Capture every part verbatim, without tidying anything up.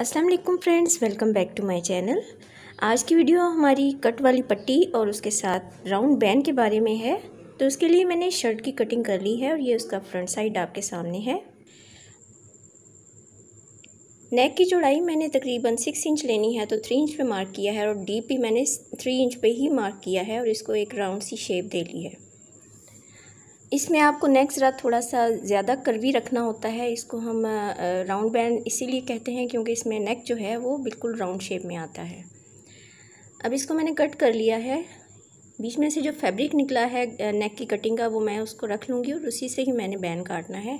अस्सलाम वालेकुम friends, welcome back to my channel. आज की वीडियो हमारी कट वाली पट्टी और उसके साथ राउंड बैन के बारे में है। तो उसके लिए मैंने शर्ट की कटिंग कर ली है और ये उसका फ्रंट साइड आपके सामने है। नेक की चौड़ाई मैंने तकरीबन सिक्स इंच लेनी है, तो थ्री इंच पे मार्क किया है और डीप भी मैंने थ्री इंच पे ही मार्क किया है और इसको एक राउंड सी शेप दे ली है। इसमें आपको नेक ज़रा थोड़ा सा ज़्यादा कर्वी रखना होता है। इसको हम राउंड बैंड इसीलिए कहते हैं क्योंकि इसमें नेक जो है वो बिल्कुल राउंड शेप में आता है। अब इसको मैंने कट कर लिया है। बीच में से जो फैब्रिक निकला है नेक की कटिंग का वो मैं उसको रख लूँगी और उसी से ही मैंने बैन काटना है।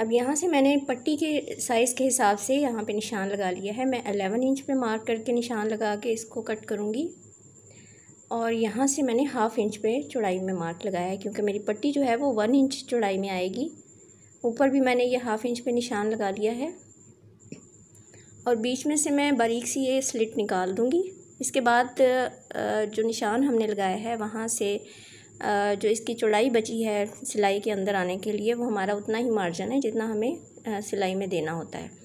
अब यहाँ से मैंने पट्टी के साइज़ के हिसाब से यहाँ पे निशान लगा लिया है। मैं ग्यारह इंच पे मार्क करके निशान लगा के इसको कट करूँगी और यहाँ से मैंने हाफ़ इंच पे चौड़ाई में मार्क लगाया है क्योंकि मेरी पट्टी जो है वो वन इंच चौड़ाई में आएगी। ऊपर भी मैंने ये हाफ़ इंच पे निशान लगा लिया है और बीच में से मैं बारीक सी ये स्लिट निकाल दूँगी। इसके बाद जो निशान हमने लगाया है वहाँ से जो इसकी चौड़ाई बची है सिलाई के अंदर आने के लिए वो हमारा उतना ही मार्जिन है जितना हमें सिलाई में देना होता है।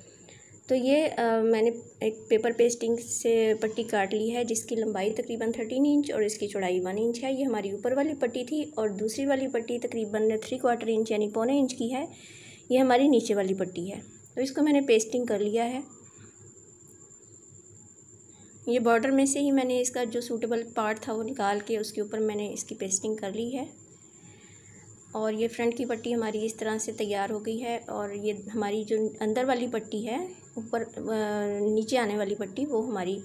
तो ये मैंने एक पेपर पेस्टिंग से पट्टी काट ली है जिसकी लंबाई तकरीबन थर्टीन इंच और इसकी चौड़ाई वन इंच है। ये हमारी ऊपर वाली पट्टी थी और दूसरी वाली पट्टी तकरीबन थ्री क्वार्टर इंच यानी पौने इंच की है। ये हमारी नीचे वाली पट्टी है। तो इसको मैंने पेस्टिंग कर लिया है। ये बॉर्डर में से ही मैंने इसका जो सूटेबल पार्ट था वो निकाल के उसके ऊपर मैंने इसकी पेस्टिंग कर ली है और ये फ्रंट की पट्टी हमारी इस तरह से तैयार हो गई है। और ये हमारी जो अंदर वाली पट्टी है, ऊपर नीचे आने वाली पट्टी, वो हमारी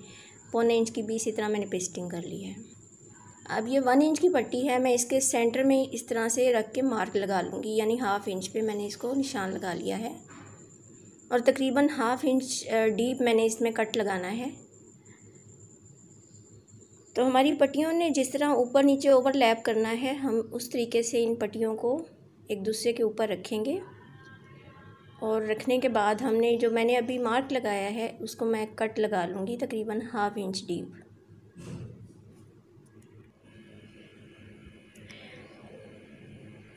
पौने इंच की भी इसी तरह मैंने पेस्टिंग कर ली है। अब ये वन इंच की पट्टी है, मैं इसके सेंटर में इस तरह से रख के मार्क लगा लूँगी यानी हाफ़ इंच पर मैंने इसको निशान लगा लिया है और तकरीबन हाफ़ इंच डीप मैंने इसमें कट लगाना है। तो हमारी पट्टियों ने जिस तरह ऊपर नीचे ओवरलैप करना है हम उस तरीके से इन पट्टियों को एक दूसरे के ऊपर रखेंगे और रखने के बाद हमने जो मैंने अभी मार्क लगाया है उसको मैं कट लगा लूँगी तकरीबन हाफ इंच डीप।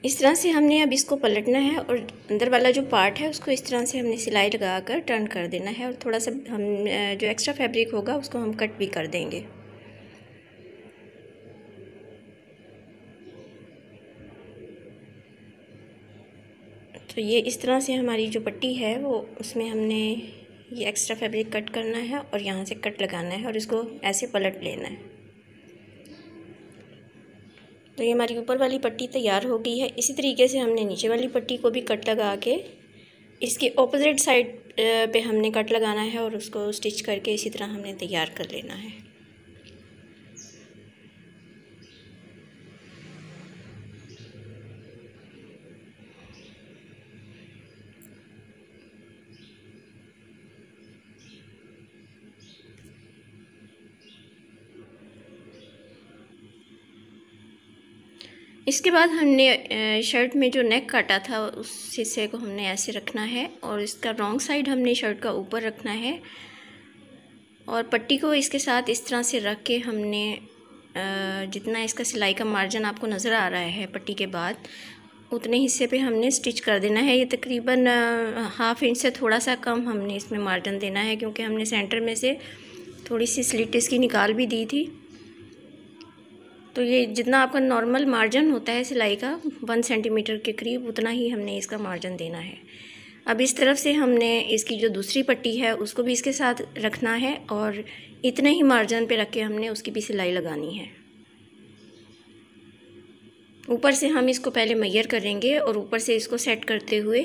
इस तरह से हमने अब इसको पलटना है और अंदर वाला जो पार्ट है उसको इस तरह से हमने सिलाई लगा कर टर्न कर देना है और थोड़ा सा हम जो एक्स्ट्रा फैब्रिक होगा उसको हम कट भी कर देंगे। तो ये इस तरह से हमारी जो पट्टी है वो उसमें हमने ये एक्स्ट्रा फैब्रिक कट करना है और यहाँ से कट लगाना है और इसको ऐसे पलट लेना है। तो ये हमारी ऊपर वाली पट्टी तैयार हो गई है। इसी तरीके से हमने नीचे वाली पट्टी को भी कट लगा के इसके ऑपोजिट साइड पे हमने कट लगाना है और उसको स्टिच करके इसी तरह हमने तैयार कर लेना है। इसके बाद हमने शर्ट में जो नेक काटा था उस हिस्से को हमने ऐसे रखना है और इसका रॉन्ग साइड हमने शर्ट का ऊपर रखना है और पट्टी को इसके साथ इस तरह से रख के हमने जितना इसका सिलाई का मार्जिन आपको नज़र आ रहा है पट्टी के बाद उतने हिस्से पे हमने स्टिच कर देना है। ये तकरीबन हाफ़ इंच से थोड़ा सा कम हमने इसमें मार्जिन देना है क्योंकि हमने सेंटर में से थोड़ी सी स्लिट इसकी निकाल भी दी थी। तो ये जितना आपका नॉर्मल मार्जिन होता है सिलाई का वन सेंटीमीटर के करीब उतना ही हमने इसका मार्जिन देना है। अब इस तरफ से हमने इसकी जो दूसरी पट्टी है उसको भी इसके साथ रखना है और इतने ही मार्जिन पे रख के हमने उसकी भी सिलाई लगानी है। ऊपर से हम इसको पहले मेजर करेंगे और ऊपर से इसको सेट करते हुए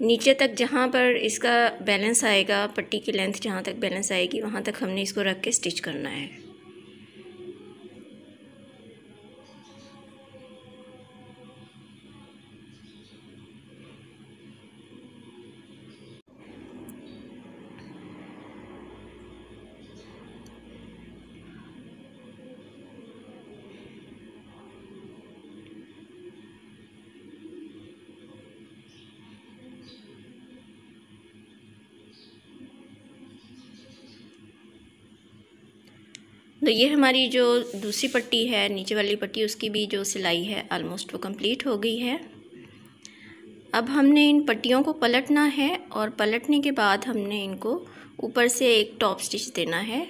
नीचे तक जहाँ पर इसका बैलेंस आएगा, पट्टी की लेंथ जहाँ तक बैलेंस आएगी वहाँ तक हमने इसको रख के स्टिच करना है। तो ये हमारी जो दूसरी पट्टी है नीचे वाली पट्टी उसकी भी जो सिलाई है आलमोस्ट वो कंप्लीट हो गई है। अब हमने इन पट्टियों को पलटना है और पलटने के बाद हमने इनको ऊपर से एक टॉप स्टिच देना है।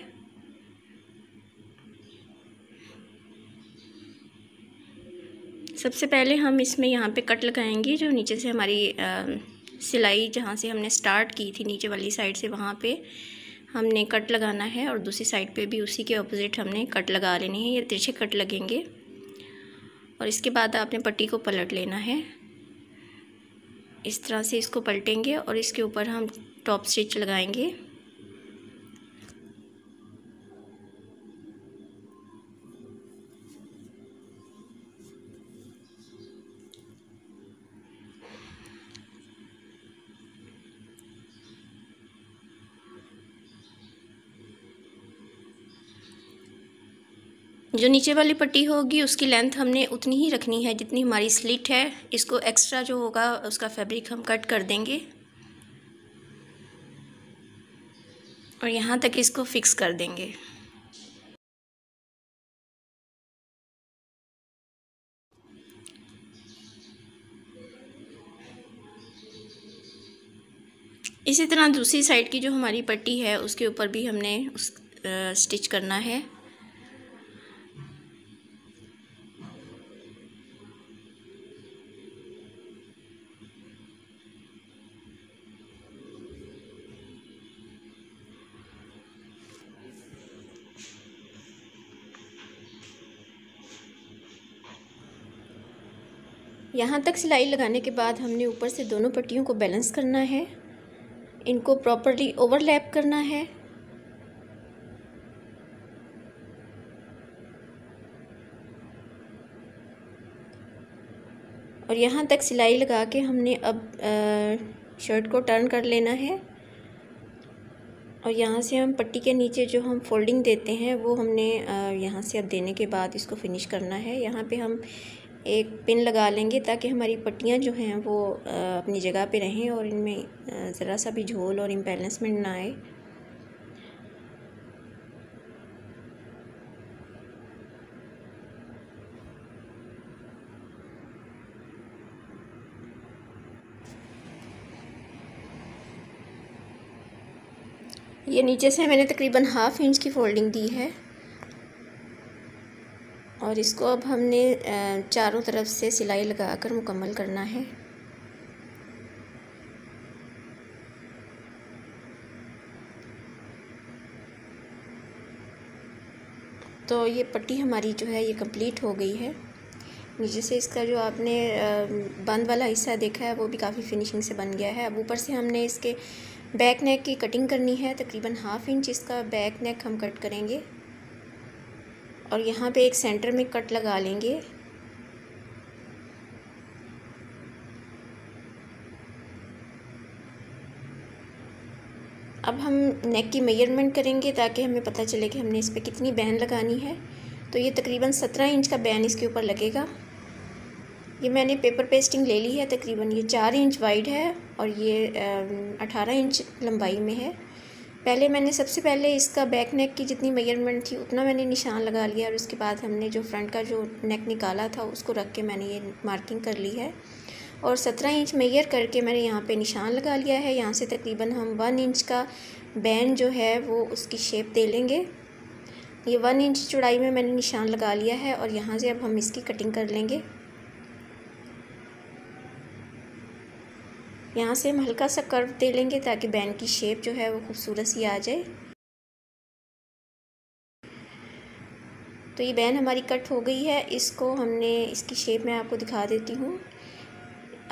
सबसे पहले हम इसमें यहाँ पे कट लगाएंगे जो नीचे से हमारी आ, सिलाई जहाँ से हमने स्टार्ट की थी नीचे वाली साइड से वहाँ पे हमने कट लगाना है और दूसरी साइड पे भी उसी के ऑपोजिट हमने कट लगा लेने हैं। ये तिरछे कट लगेंगे और इसके बाद आपने पट्टी को पलट लेना है। इस तरह से इसको पलटेंगे और इसके ऊपर हम टॉप स्टिच लगाएंगे। जो नीचे वाली पट्टी होगी उसकी लेंथ हमने उतनी ही रखनी है जितनी हमारी स्लिट है। इसको एक्स्ट्रा जो होगा उसका फैब्रिक हम कट कर देंगे और यहाँ तक इसको फिक्स कर देंगे। इसी तरह दूसरी साइड की जो हमारी पट्टी है उसके ऊपर भी हमने उस आ, स्टिच करना है। यहाँ तक सिलाई लगाने के बाद हमने ऊपर से दोनों पट्टियों को बैलेंस करना है, इनको प्रॉपर्ली ओवरलैप करना है। और यहाँ तक सिलाई लगा के हमने अब शर्ट को टर्न कर लेना है और यहाँ से हम पट्टी के नीचे जो हम फोल्डिंग देते हैं वो हमने यहाँ से अब देने के बाद इसको फिनिश करना है। यहाँ पे हम एक पिन लगा लेंगे ताकि हमारी पट्टियाँ जो हैं वो अपनी जगह पे रहें और इनमें ज़रा सा भी झोल और इम्बैलेंसमेंट ना आए। ये नीचे से मैंने तकरीबन हाफ इंच की फोल्डिंग दी है और इसको अब हमने चारों तरफ से सिलाई लगाकर मुकम्मल करना है। तो ये पट्टी हमारी जो है ये कंप्लीट हो गई है। नीचे से इसका जो आपने बंद वाला हिस्सा देखा है वो भी काफ़ी फिनिशिंग से बन गया है। अब ऊपर से हमने इसके बैक नेक की कटिंग करनी है। तकरीबन हाफ इंच इसका बैक नेक हम कट करेंगे और यहाँ पे एक सेंटर में कट लगा लेंगे। अब हम नेक की मेजरमेंट करेंगे ताकि हमें पता चले कि हमने इस पे कितनी बहन लगानी है। तो ये तकरीबन सत्रह इंच का बहन इसके ऊपर लगेगा। ये मैंने पेपर पेस्टिंग ले ली है। तकरीबन ये चार इंच वाइड है और ये अठारह इंच लंबाई में है। पहले मैंने सबसे पहले इसका बैक नेक की जितनी मेजरमेंट थी उतना मैंने निशान लगा लिया और उसके बाद हमने जो फ्रंट का जो नेक निकाला था उसको रख के मैंने ये मार्किंग कर ली है और सत्रह इंच मेजर करके मैंने यहाँ पे निशान लगा लिया है। यहाँ से तकरीबन हम वन इंच का बैंड जो है वो उसकी शेप दे लेंगे। ये वन इंच चौड़ाई में मैंने निशान लगा लिया है और यहाँ से अब हम इसकी कटिंग कर लेंगे। यहाँ से हम हल्का सा कर्व दे लेंगे ताकि बैन की शेप जो है वो खूबसूरत सी आ जाए। तो ये बैन हमारी कट हो गई है। इसको हमने इसकी शेप मैं आपको दिखा देती हूँ।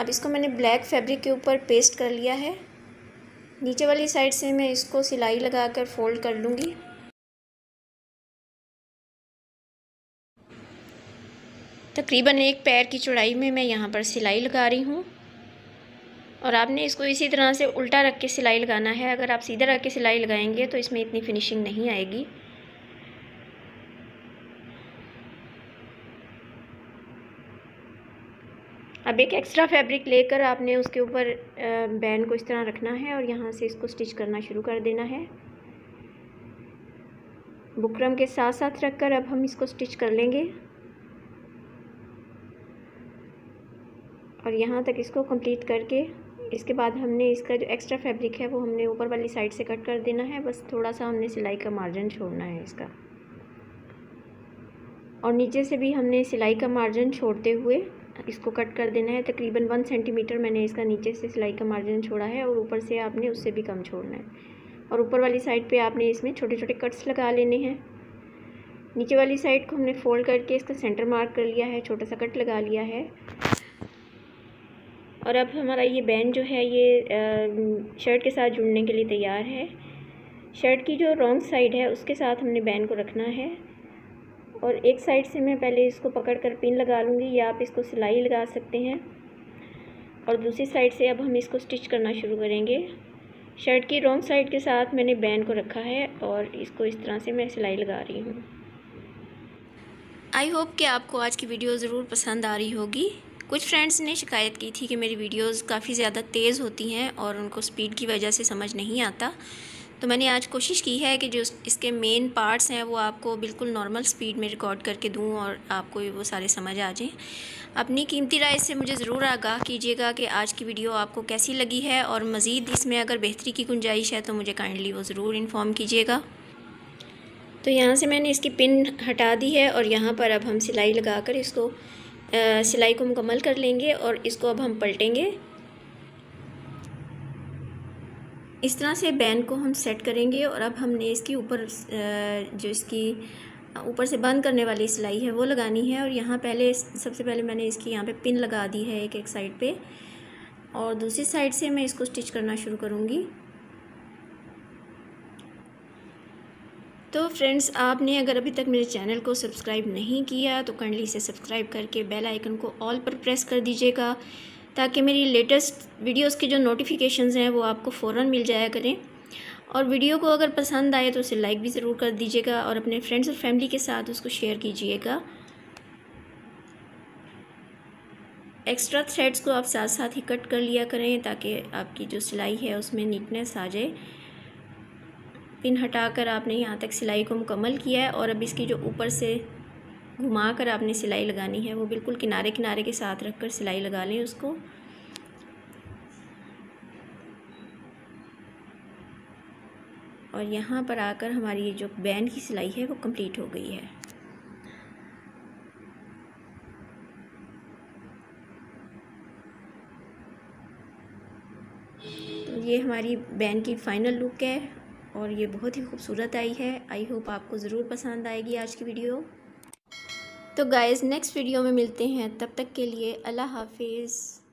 अब इसको मैंने ब्लैक फैब्रिक के ऊपर पेस्ट कर लिया है। नीचे वाली साइड से मैं इसको सिलाई लगाकर फोल्ड कर लूँगी। तकरीबन एक पैर की चौड़ाई में मैं यहाँ पर सिलाई लगा रही हूँ और आपने इसको इसी तरह से उल्टा रख के सिलाई लगाना है। अगर आप सीधा रख के सिलाई लगाएंगे तो इसमें इतनी फिनिशिंग नहीं आएगी। अब एक एक्स्ट्रा फैब्रिक लेकर आपने उसके ऊपर बैन को इस तरह रखना है और यहाँ से इसको स्टिच करना शुरू कर देना है। बुकरम के साथ साथ रखकर अब हम इसको स्टिच कर लेंगे और यहाँ तक इसको कंप्लीट करके इसके बाद हमने इसका जो एक्स्ट्रा फैब्रिक है वो हमने ऊपर वाली साइड से कट कर देना है। बस थोड़ा सा हमने सिलाई का मार्जिन छोड़ना है इसका, और नीचे से भी हमने सिलाई का मार्जिन छोड़ते हुए इसको कट कर देना है। तकरीबन वन सेंटीमीटर मैंने इसका नीचे से सिलाई का मार्जिन छोड़ा है और ऊपर से आपने उससे भी कम छोड़ना है। और ऊपर वाली साइड पे आपने इसमें छोटे छोटे कट्स लगा लेने हैं। नीचे वाली साइड को हमने फ़ोल्ड करके इसका सेंटर मार्क कर लिया है, छोटा सा कट लगा लिया है। और अब हमारा ये बैंड जो है ये शर्ट के साथ जुड़ने के लिए तैयार है। शर्ट की जो रॉन्ग साइड है उसके साथ हमने बैंड को रखना है। और एक साइड से मैं पहले इसको पकड़कर पिन लगा लूँगी, या आप इसको सिलाई लगा सकते हैं। और दूसरी साइड से अब हम इसको स्टिच करना शुरू करेंगे। शर्ट की रॉन्ग साइड के साथ मैंने बैन को रखा है और इसको इस तरह से मैं सिलाई लगा रही हूँ। आई होप कि आपको आज की वीडियो ज़रूर पसंद आ रही होगी। कुछ फ्रेंड्स ने शिकायत की थी कि मेरी वीडियोज़ काफ़ी ज़्यादा तेज़ होती हैं और उनको स्पीड की वजह से समझ नहीं आता, तो मैंने आज कोशिश की है कि जो इसके मेन पार्ट्स हैं वो आपको बिल्कुल नॉर्मल स्पीड में रिकॉर्ड करके दूं और आपको वो सारे समझ आ जाएं। अपनी कीमती राय से मुझे ज़रूर आगाह कीजिएगा कि आज की वीडियो आपको कैसी लगी है, और मज़ीद इसमें अगर बेहतरी की गुंजाइश है तो मुझे काइंडली वो ज़रूर इन्फॉर्म कीजिएगा। तो यहाँ से मैंने इसकी पिन हटा दी है और यहाँ पर अब हम सिलाई लगा कर इसको आ, सिलाई को मुकम्मल कर लेंगे। और इसको अब हम पलटेंगे, इस तरह से बैन को हम सेट करेंगे। और अब हमने इसकी ऊपर जो इसकी ऊपर से बंद करने वाली सिलाई है वो लगानी है। और यहाँ पहले सबसे पहले मैंने इसकी यहाँ पे पिन लगा दी है एक एक साइड पे, और दूसरी साइड से मैं इसको स्टिच करना शुरू करूँगी। तो फ्रेंड्स, आपने अगर अभी तक मेरे चैनल को सब्सक्राइब नहीं किया तो काइंडली इसे सब्सक्राइब करके बेल आइकन को ऑल पर प्रेस कर दीजिएगा, ताकि मेरी लेटेस्ट वीडियोस की जो नोटिफिकेशंस हैं वो आपको फ़ौरन मिल जाया करें। और वीडियो को अगर पसंद आए तो उसे लाइक भी ज़रूर कर दीजिएगा और अपने फ्रेंड्स और फैमिली के साथ उसको शेयर कीजिएगा। एक्स्ट्रा थ्रेड्स को आप साथ साथ ही कट कर लिया करें, ताकि आपकी जो सिलाई है उसमें नीटनेस आ जाए। पिन हटाकर आपने यहाँ तक सिलाई को मुकम्मल किया है, और अब इसकी जो ऊपर से घुमा कर आपने सिलाई लगानी है वो बिल्कुल किनारे किनारे के साथ रखकर सिलाई लगा लें उसको। और यहाँ पर आकर हमारी ये जो बैन की सिलाई है वो कंप्लीट हो गई है। तो ये हमारी बैन की फ़ाइनल लुक है और ये बहुत ही खूबसूरत आई है। आई होप आपको ज़रूर पसंद आएगी आज की वीडियो। तो गाइज़, नेक्स्ट वीडियो में मिलते हैं, तब तक के लिए अल्लाह हाफिज़।